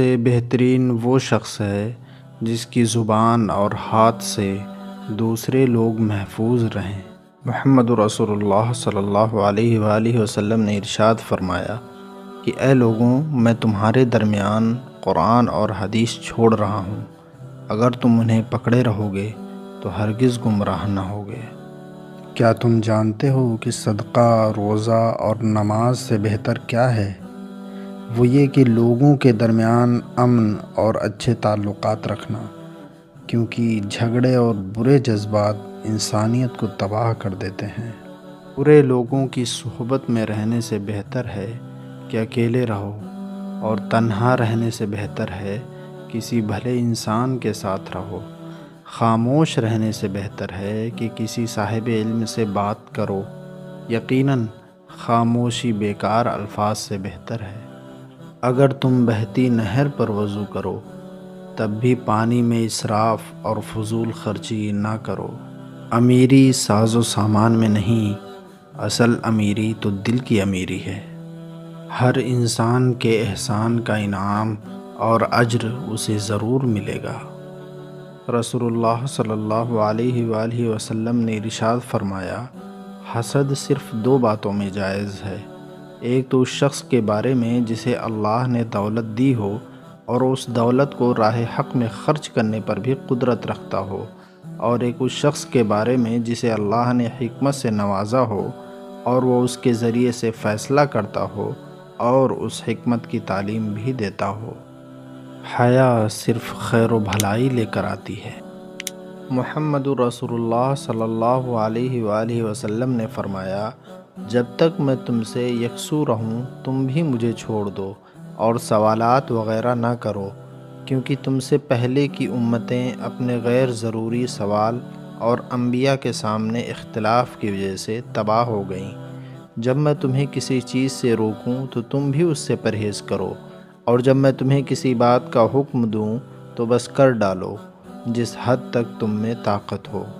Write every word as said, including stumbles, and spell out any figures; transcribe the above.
से बेहतरीन वो शख्स है जिसकी ज़ुबान और हाथ से दूसरे लोग महफूज रहें। मुहम्मद रसूलुल्लाह सल्लल्लाहु अलैहि वसल्लम ने इरशाद फरमाया कि ऐ लोगों, मैं तुम्हारे दरमियान कुरान और हदीस छोड़ रहा हूँ, अगर तुम उन्हें पकड़े रहोगे तो हरगिज़ गुमराह न होगे। क्या तुम जानते हो कि सदका, रोज़ा और नमाज से बेहतर क्या है? वो ये कि लोगों के दरमियान अमन और अच्छे ताल्लुकात रखना, क्योंकि झगड़े और बुरे जज्बात इंसानियत को तबाह कर देते हैं। बुरे लोगों की सुहबत में रहने से बेहतर है कि अकेले रहो, और तन्हा रहने से बेहतर है किसी भले इंसान के साथ रहो। खामोश रहने से बेहतर है कि किसी साहिब इल्म से बात करो। यकीनन खामोशी बेकार अल्फाज से बेहतर है। अगर तुम बहती नहर पर वज़ू करो तब भी पानी में इसराफ और फजूल खर्ची ना करो। अमीरी साजो सामान में नहीं, असल अमीरी तो दिल की अमीरी है। हर इंसान के एहसान का इनाम और अज्र उसे ज़रूर मिलेगा। रसूलुल्लाह सल्लल्लाहु अलैहि वसल्लम ने इरशाद फरमाया, हसद सिर्फ़ दो बातों में जायज़ है। एक तो उस शख्स के बारे में जिसे अल्लाह ने दौलत दी हो और उस दौलत को राह हक़ में ख़र्च करने पर भी कुदरत रखता हो, और एक उस शख्स के बारे में जिसे अल्लाह ने हिकमत से नवाजा हो और वो उसके ज़रिए से फ़ैसला करता हो और उस हिकमत की तालीम भी देता हो। हया सिर्फ़ खैर व भलाई लेकर आती है। मुहम्मद रसूलुल्लाह सल्लल्लाहु अलैहि वसल्लम ने फरमाया, जब तक मैं तुमसे यकसू रहूँ तुम भी मुझे छोड़ दो और सवालात वग़ैरह ना करो, क्योंकि तुमसे पहले की उम्मतें अपने गैर ज़रूरी सवाल और अम्बिया के सामने इख्तिलाफ़ की वजह से तबाह हो गईं। जब मैं तुम्हें किसी चीज़ से रोकूं तो तुम भी उससे परहेज़ करो, और जब मैं तुम्हें किसी बात का हुक्म दूं तो बस कर डालो जिस हद तक तुम में ताकत हो।